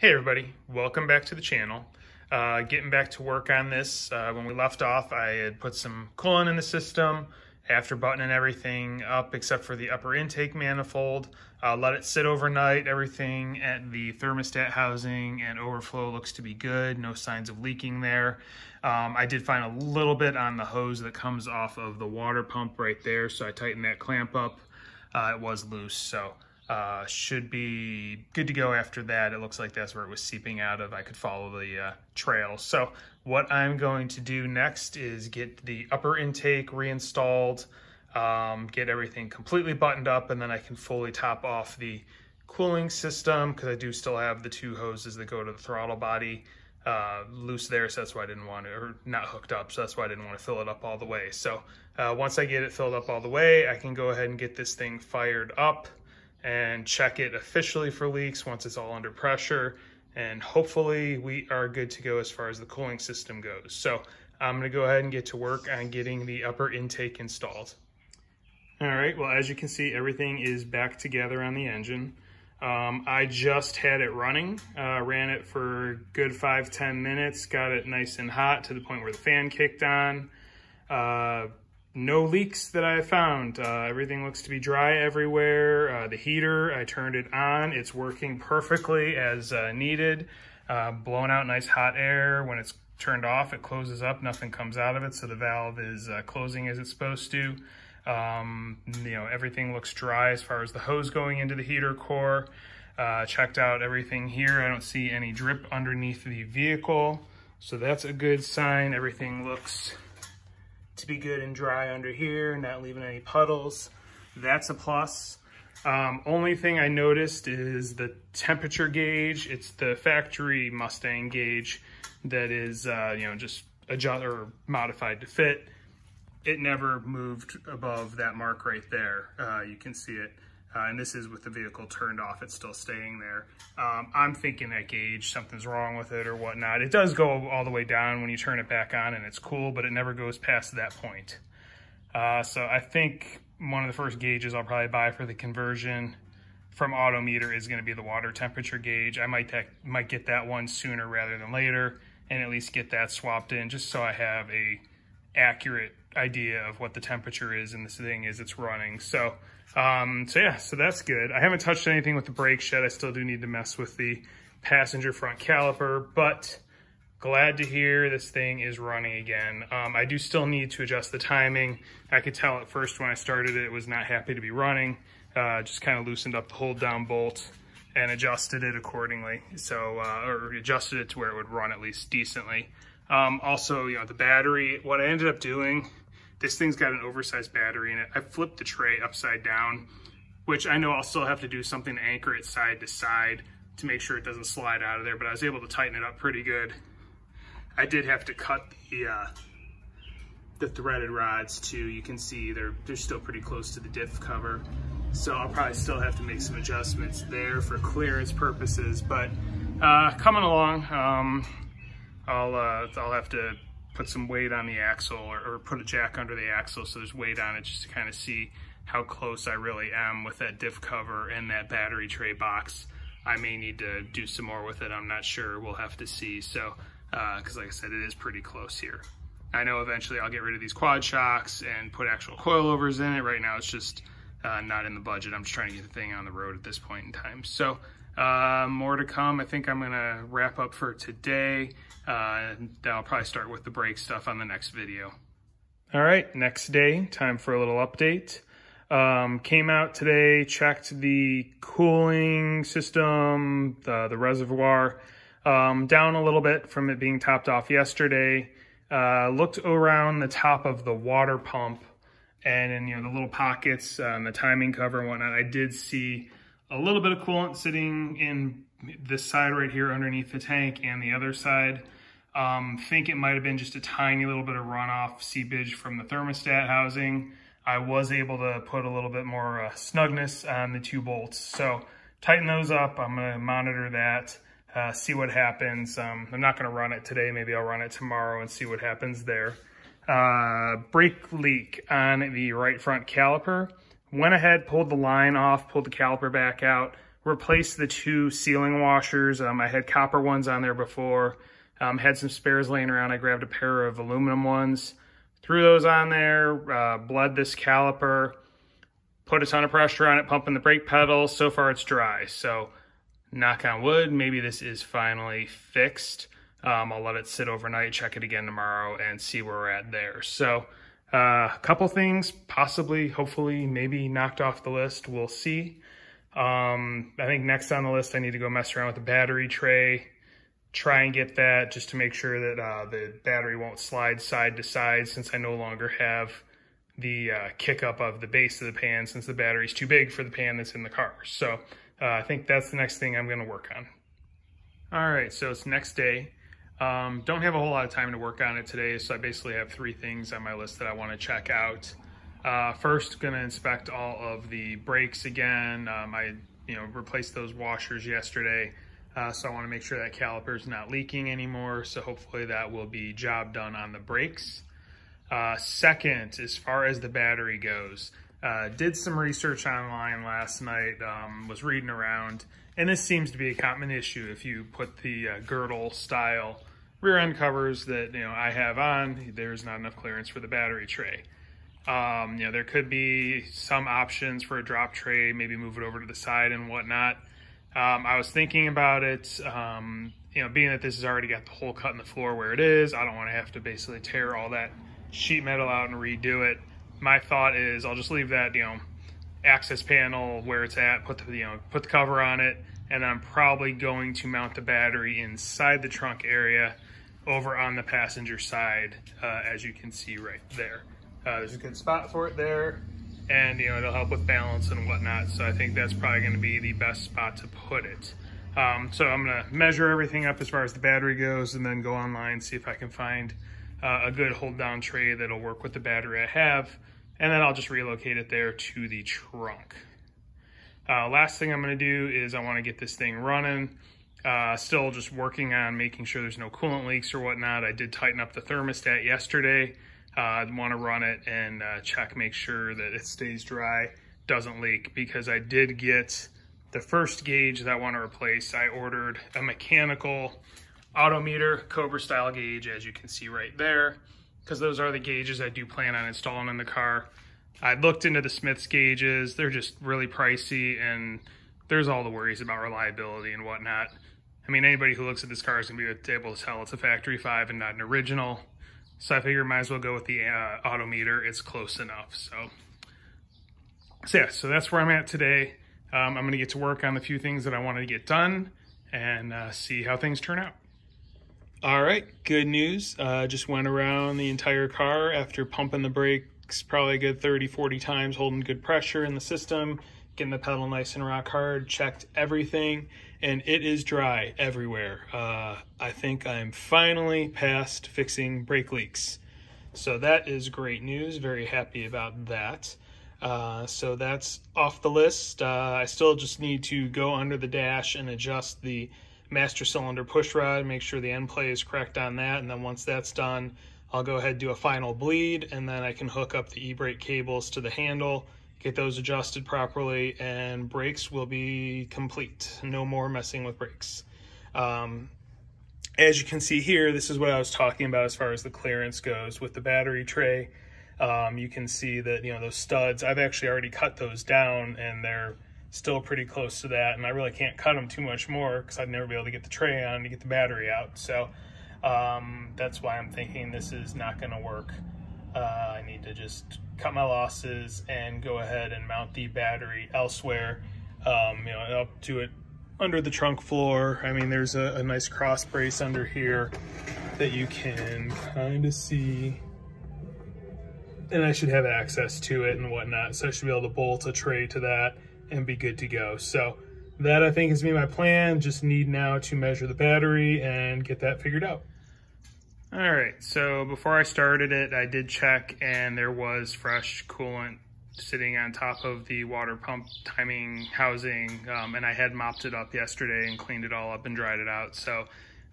Hey everybody, welcome back to the channel. Getting back to work on this. When we left off, I had put some coolant in the system after buttoning everything up except for the upper intake manifold. Let it sit overnight. Everything at the thermostat housing and overflow looks to be good. No signs of leaking there. I did find a little bit on the hose that comes off of the water pump right there, so I tightened that clamp up. It was loose, so should be good to go after that. It looks like that's where it was seeping out of. I could follow the trail. So what I'm going to do next is get the upper intake reinstalled, get everything completely buttoned up, and then I can fully top off the cooling system because I do still have the two hoses that go to the throttle body loose there, so that's why I didn't want to, or not hooked up, so that's why I didn't want to fill it up all the way. So once I get it filled up all the way, I can go ahead and get this thing fired up and check it officially for leaks once it's all under pressure, and hopefully we are good to go as far as the cooling system goes. So I'm going to go ahead and get to work on getting the upper intake installed. All right, well, as you can see, everything is back together on the engine. I just had it running, ran it for a good 5-10 minutes, got it nice and hot to the point where the fan kicked on. No leaks that I found. Everything looks to be dry everywhere. The heater, I turned it on. It's working perfectly as needed. Blown out nice hot air. When it's turned off, it closes up. Nothing comes out of it, so the valve is closing as it's supposed to. You know, everything looks dry as far as the hose going into the heater core. Checked out everything here. I don't see any drip underneath the vehicle, so that's a good sign. Everything looks to be good and dry under here, not leaving any puddles. That's a plus. Only thing I noticed is the temperature gauge. It's the factory Mustang gauge that is, you know, just adjust or modified to fit. It never moved above that mark right there. You can see it. And this is with the vehicle turned off. It's still staying there. I'm thinking that gauge, something's wrong with it or whatnot. It does go all the way down when you turn it back on and it's cool, but it never goes past that point. So I think one of the first gauges I'll probably buy for the conversion from Auto Meter is going to be the water temperature gauge. I might get that one sooner rather than later and at least get that swapped in just so I have a accurate idea of what the temperature is and this thing is it's running. So yeah, so that's good. I haven't touched anything with the brake shed. I still do need to mess with the passenger front caliper, but glad to hear this thing is running again. I do still need to adjust the timing. I could tell at first when I started it, it was not happy to be running. Just kind of loosened up the hold down bolt and adjusted it accordingly. So or adjusted it to where it would run at least decently. Also, you know, the battery, what I ended up doing, this thing's got an oversized battery in it. I flipped the tray upside down, which I know I'll still have to do something to anchor it side to side to make sure it doesn't slide out of there, but I was able to tighten it up pretty good. I did have to cut the threaded rods too. You can see they're still pretty close to the diff cover. So I'll probably still have to make some adjustments there for clearance purposes, but coming along. I'll have to put some weight on the axle or put a jack under the axle so there's weight on it just to kind of see how close I really am with that diff cover and that battery tray box. I may need to do some more with it. I'm not sure. We'll have to see. So, because like I said, it is pretty close here. I know eventually I'll get rid of these quad shocks and put actual coilovers in it. Right now it's just not in the budget. I'm just trying to get the thing on the road at this point in time. So more to come. I think I'm gonna wrap up for today. Then I'll probably start with the brake stuff on the next video. All right, next day, time for a little update. Came out today, checked the cooling system, the reservoir, down a little bit from it being topped off yesterday. Looked around the top of the water pump and in, you know, the little pockets, the timing cover and whatnot. I did see a little bit of coolant sitting in this side right here underneath the tank and the other side. Think it might have been just a tiny little bit of runoff seepage from the thermostat housing. I was able to put a little bit more snugness on the two bolts. So tighten those up. I'm going to monitor that, see what happens. I'm not going to run it today. Maybe I'll run it tomorrow and see what happens there. Brake leak on the right front caliper. Went ahead, pulled the line off, pulled the caliper back out, replaced the two ceiling washers. I had copper ones on there before. Had some spares laying around. I grabbed a pair of aluminum ones, threw those on there, bled this caliper, put a ton of pressure on it, pumping the brake pedal. So far it's dry. So knock on wood, maybe this is finally fixed. I'll let it sit overnight, check it again tomorrow, and see where we're at there. So a couple things possibly, hopefully, maybe knocked off the list. We'll see. I think next on the list, I need to go mess around with the battery tray, try and get that just to make sure that the battery won't slide side to side, since I no longer have the kick up of the base of the pan, since the battery's too big for the pan that's in the car. So I think that's the next thing I'm gonna work on. All right, so it's next day. Don't have a whole lot of time to work on it today, so I basically have three things on my list that I wanna check out. First, gonna inspect all of the brakes again. I replaced those washers yesterday, so I wanna make sure that caliper's not leaking anymore, so hopefully that will be job done on the brakes. Second, as far as the battery goes, did some research online last night, was reading around, and this seems to be a common issue. If you put the girdle style rear end covers that I have on, there's not enough clearance for the battery tray. There could be some options for a drop tray, maybe move it over to the side and whatnot. I was thinking about it, being that this has already got the hole cut in the floor where it is, I don't want to have to basically tear all that sheet metal out and redo it. My thought is I'll just leave that, access panel where it's at, put the cover on it, and I'm probably going to mount the battery inside the trunk area over on the passenger side, as you can see right there. There's a good spot for it there, and it'll help with balance and whatnot, so I think that's probably going to be the best spot to put it. So I'm going to measure everything up as far as the battery goes, and then go online, see if I can find a good hold down tray that'll work with the battery I have, and then I'll just relocate it there to the trunk. Last thing I'm going to do is I want to get this thing running. Still just working on making sure there's no coolant leaks or whatnot. I did tighten up the thermostat yesterday. I'd want to run it and make sure that it stays dry, doesn't leak, because I did get the first gauge that I want to replace. I ordered a mechanical Auto Meter Cobra style gauge, as you can see right there, because those are the gauges I do plan on installing in the car. I looked into the Smith's gauges. They're just really pricey, and there's all the worries about reliability and whatnot. I mean, anybody who looks at this car is going to be able to tell it's a Factory 5 and not an original. So I figure might as well go with the Auto Meter. It's close enough. So yeah, so that's where I'm at today. I'm going to get to work on the few things that I wanted to get done and see how things turn out. All right, good news. Just went around the entire car after pumping the brakes probably a good 30-40 times, holding good pressure in the system, getting the pedal nice and rock hard, checked everything, and it is dry everywhere. I think I'm finally past fixing brake leaks. So that is great news, very happy about that. So that's off the list. I still just need to go under the dash and adjust the master cylinder push rod, make sure the end play is correct on that, and then once that's done, I'll go ahead and do a final bleed, and then I can hook up the e-brake cables to the handle, get those adjusted properly, and brakes will be complete. No more messing with brakes. As you can see here, this is what I was talking about as far as the clearance goes with the battery tray. You can see that, those studs, I've actually already cut those down, and they're still pretty close to that. And I really can't cut them too much more because I'd never be able to get the tray on to get the battery out. So that's why I'm thinking this is not gonna work. I need to just cut my losses and go ahead and mount the battery elsewhere, up to it under the trunk floor. I mean, there's a nice cross brace under here that you can kind of see, and I should have access to it and whatnot. So I should be able to bolt a tray to that and be good to go. So that, I think, is gonna be my plan. Just need now to measure the battery and get that figured out. All right, so before I started it, I did check, and there was fresh coolant sitting on top of the water pump timing housing, and I had mopped it up yesterday and cleaned it all up and dried it out. So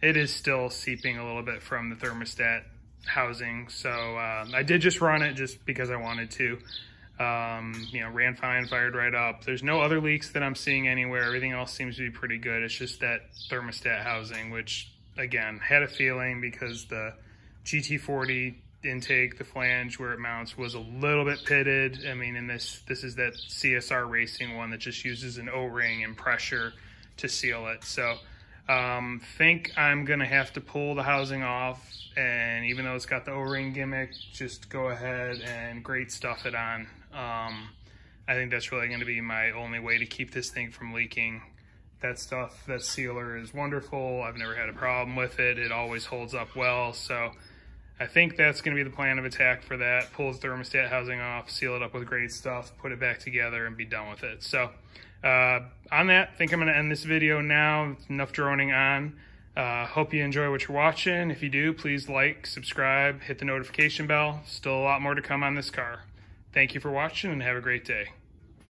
it is still seeping a little bit from the thermostat housing. So I did just run it just because I wanted to. You know, ran fine, fired right up. There's no other leaks that I'm seeing anywhere. Everything else seems to be pretty good. It's just that thermostat housing, which again, had a feeling because the GT40 intake, the flange where it mounts, was a little bit pitted. I mean, in this is that CSR Racing one that just uses an O-ring and pressure to seal it. So think I'm gonna have to pull the housing off, and even though it's got the O-ring gimmick, just go ahead and grate stuff it on. I think that's really going to be my only way to keep this thing from leaking. That stuff, that sealer, is wonderful. I've never had a problem with it. It always holds up well. So I think that's going to be the plan of attack for that. Pull the thermostat housing off, seal it up with great stuff, put it back together, and be done with it. So on that, I think I'm going to end this video now. Enough droning on. Hope you enjoy what you're watching. If you do, please like, subscribe, hit the notification bell. Still a lot more to come on this car. Thank you for watching and have a great day.